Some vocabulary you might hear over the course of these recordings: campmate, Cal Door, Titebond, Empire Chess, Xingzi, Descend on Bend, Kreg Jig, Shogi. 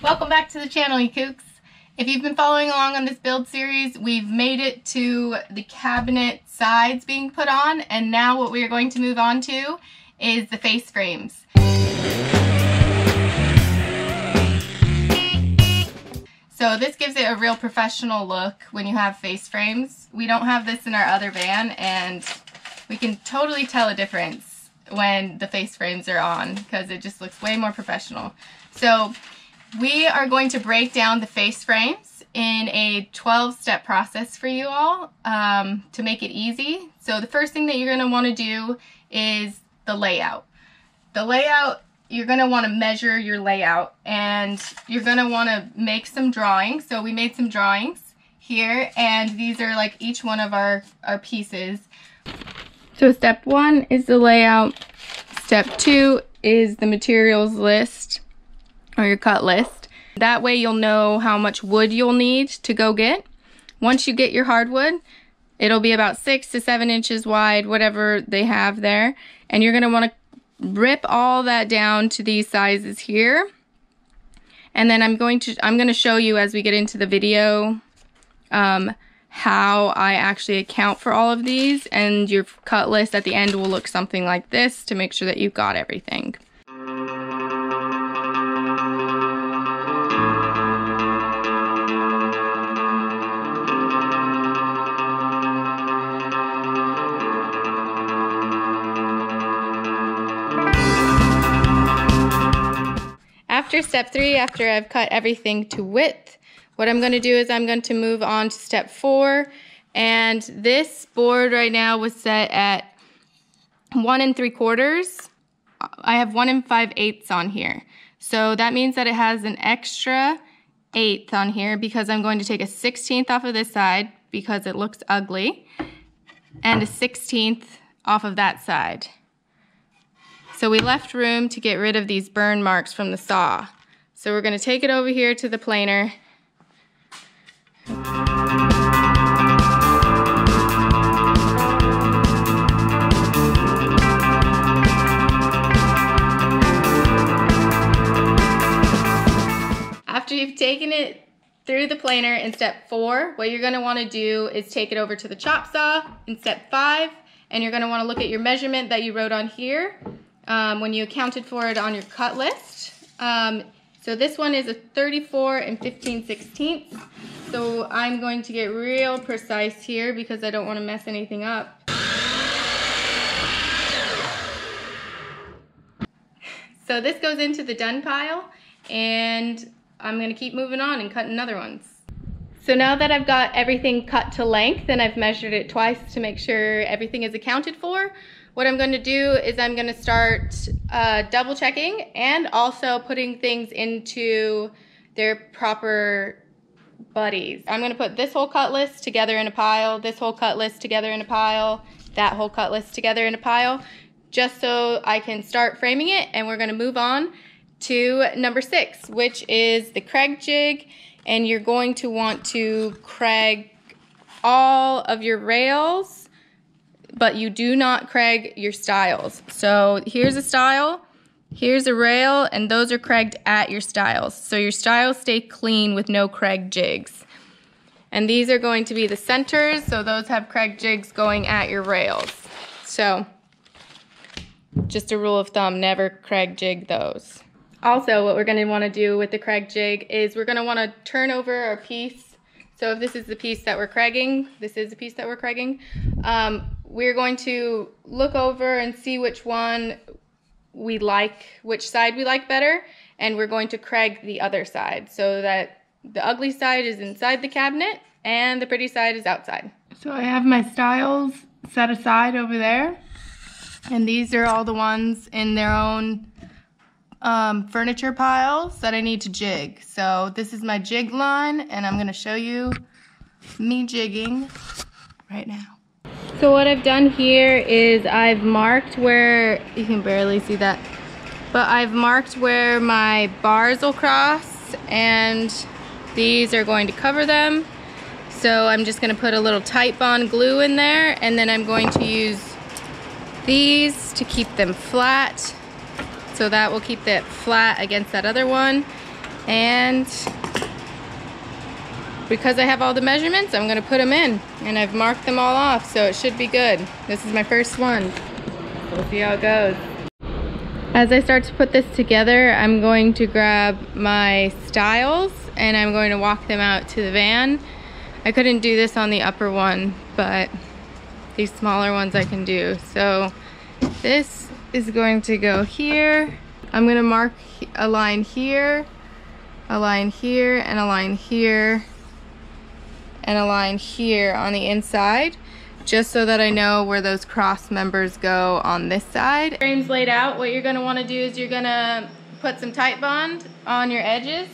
Welcome back to the channel, you kooks. If you've been following along on this build series, we've made it to the cabinet sides being put on, and now what we are going to move on to is the face frames. So this gives it a real professional look when you have face frames. We don't have this in our other van, and we can totally tell a difference when the face frames are on because it just looks way more professional. So we are going to break down the face frames in a 12-step process for you all to make it easy. So the first thing that you're going to want to do is the layout. The layout, you're going to want to measure your layout, and you're going to want to make some drawings. So we made some drawings here, and these are like each one of our pieces. So step one is the layout. Step two is the materials list, or your cut list. That way you'll know how much wood you'll need to go get. Once you get your hardwood, it'll be about 6 to 7 inches wide, whatever they have there. And you're gonna wanna rip all that down to these sizes here. And then I'm gonna show you as we get into the video how I actually account for all of these, and your cut list at the end will look something like this to make sure that you've got everything. After step three, after I've cut everything to width, what I'm going to do is I'm going to move on to step four. And this board right now was set at 1 3/4. I have 1 5/8 on here. So that means that it has an extra 1/8 on here because I'm going to take a 1/16 off of this side because it looks ugly, and a 1/16 off of that side. So we left room to get rid of these burn marks from the saw. So we're going to take it over here to the planer. After you've taken it through the planer in step four, what you're going to want to do is take it over to the chop saw in step five, and you're going to want to look at your measurement that you wrote on here. When you accounted for it on your cut list. So this one is a 34 15/16. So I'm going to get real precise here because I don't want to mess anything up. So this goes into the done pile, and I'm going to keep moving on and cutting other ones. So now that I've got everything cut to length and I've measured it twice to make sure everything is accounted for, what I'm going to do is I'm going to start double checking and also putting things into their proper buddies. I'm going to put this whole cut list together in a pile, this whole cut list together in a pile, that whole cut list together in a pile, just so I can start framing it. And we're going to move on to number six, which is the Kreg jig. And you're going to want to Kreg all of your rails, but you do not Kreg your styles. So here's a style, here's a rail, and those are Kregged at your styles. So your styles stay clean with no Kreg jigs. And these are going to be the centers, so those have Kreg jigs going at your rails. So just a rule of thumb, never Kreg jig those. Also, what we're gonna wanna do with the Kreg jig is we're gonna wanna turn over our piece. So if this is the piece that we're Kregging, this is the piece that we're Kregging, we're going to look over and see which one we like, which side we like better, and we're going to Kreg the other side so that the ugly side is inside the cabinet and the pretty side is outside. So I have my styles set aside over there, and these are all the ones in their own furniture piles that I need to jig. So this is my jig line, and I'm going to show you me jigging right now. So what I've done here is I've marked where, you can barely see that, but I've marked where my bars will cross, and these are going to cover them. So I'm just going to put a little Titebond glue in there, and then I'm going to use these to keep them flat. So that will keep that flat against that other one. And because I have all the measurements, I'm gonna put them in, and I've marked them all off, so it should be good. This is my first one. We'll see how it goes. As I start to put this together, I'm going to grab my styles and I'm going to walk them out to the van. I couldn't do this on the upper one, but these smaller ones I can do. So this is going to go here. I'm gonna mark a line here, a line here, and a line here, and a line here on the inside, just so that I know where those cross members go on this side. Frames laid out, what you're gonna wanna do is you're gonna put some Titebond on your edges.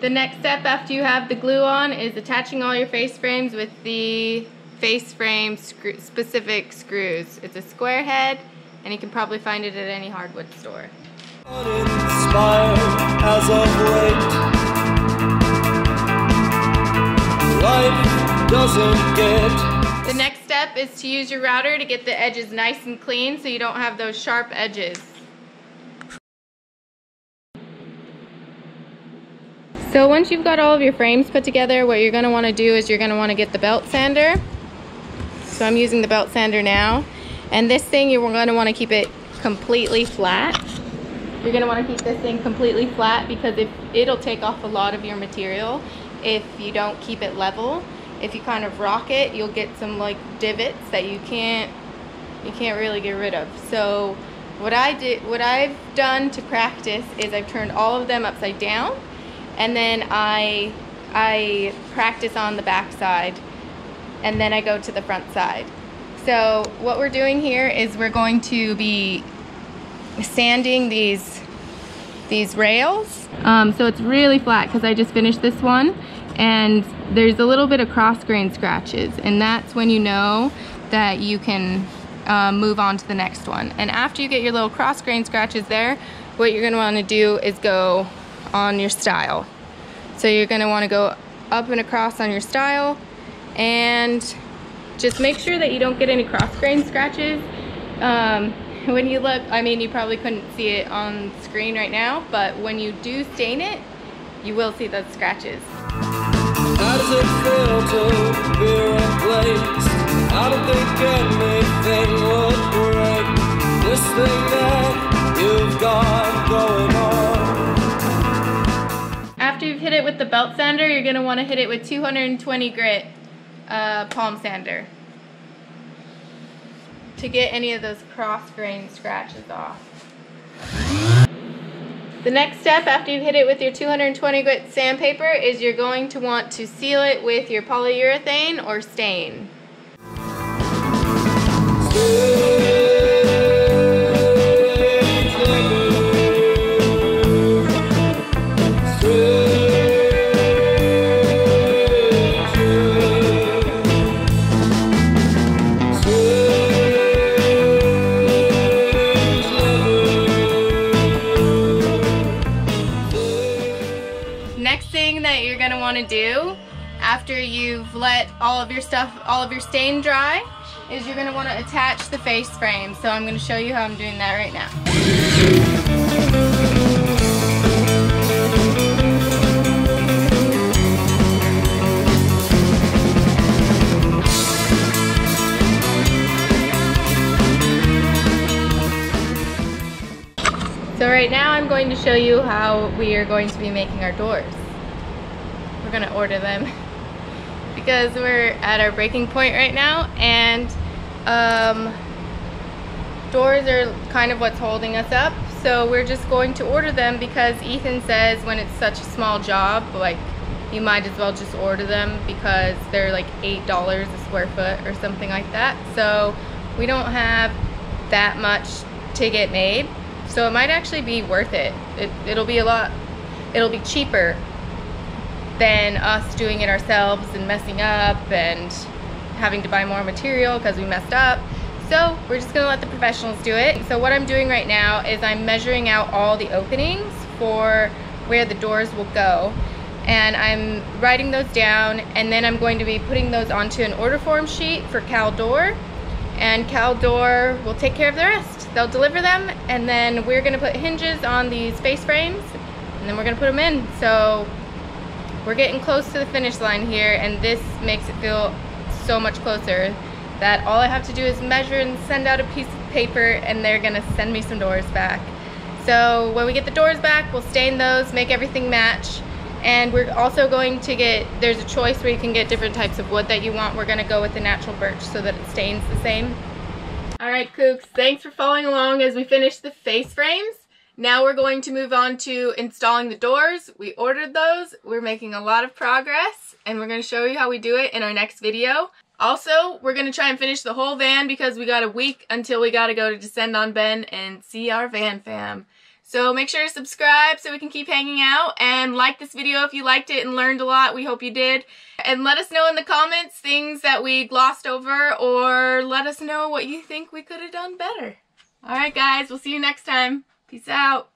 The next step after you have the glue on is attaching all your face frames with the face frame specific screws. It's a square head, and you can probably find it at any hardwood store. As of late. Life doesn't get. The next step is to use your router to get the edges nice and clean so you don't have those sharp edges. So once you've got all of your frames put together, what you're going to want to do is you're going to want to get the belt sander. So I'm using the belt sander now. And this thing, you're going to want to keep it completely flat. You're going to want to keep this thing completely flat because it'll take off a lot of your material if you don't keep it level. If you kind of rock it, you'll get some like divots that you can't really get rid of. So what I've done to practice is I've turned all of them upside down, and then I practice on the back side, and then I go to the front side. So what we're doing here is we're going to be sanding these rails, so it's really flat because I just finished this one, and there's a little bit of cross grain scratches, and that's when you know that you can move on to the next one. And after you get your little cross grain scratches there, what you're going to want to do is go on your style. So you're going to want to go up and across on your style, and just make sure that you don't get any cross grain scratches. When you look, I mean, you probably couldn't see it on screen right now, but when you do stain it, you will see those scratches. How does it feel to be replaced? I don't think anything would break this thing that you've got going on. After you've hit it with the belt sander, you're going to want to hit it with 220 grit palm sander to get any of those cross grain scratches off. The next step after you've hit it with your 220 grit sandpaper is you're going to want to seal it with your polyurethane or stain. To do after you've let all of your stuff, all of your stain dry, is you're going to want to attach the face frame. So I'm going to show you how I'm doing that right now. So right now I'm going to show you how we are going to be making our doors. We're gonna order them because we're at our breaking point right now, and doors are kind of what's holding us up, so we're just going to order them because Ethan says when it's such a small job, like, you might as well just order them because they're like $8 a square foot or something like that, so we don't have that much to get made, so it might actually be worth it. It'll be cheaper than us doing it ourselves and messing up and having to buy more material because we messed up. So we're just gonna let the professionals do it. So what I'm doing right now is I'm measuring out all the openings for where the doors will go, and I'm writing those down, and then I'm going to be putting those onto an order form sheet for Cal Door, and Cal Door will take care of the rest. They'll deliver them, and then we're gonna put hinges on these base frames, and then we're gonna put them in. So we're getting close to the finish line here, and this makes it feel so much closer that all I have to do is measure and send out a piece of paper, and they're gonna send me some doors back. So when we get the doors back, we'll stain those, make everything match. And we're also going to get, there's a choice where you can get different types of wood that you want. We're gonna go with the natural birch so that it stains the same. All right, kooks, thanks for following along as we finish the face frames. Now we're going to move on to installing the doors. We ordered those, we're making a lot of progress, and we're gonna show you how we do it in our next video. Also, we're gonna try and finish the whole van because we got a week until we gotta go to Descend on Bend and see our van fam. So make sure to subscribe so we can keep hanging out, and like this video if you liked it and learned a lot. We hope you did. And let us know in the comments things that we glossed over, or let us know what you think we could have done better. Alright guys, we'll see you next time. Peace out.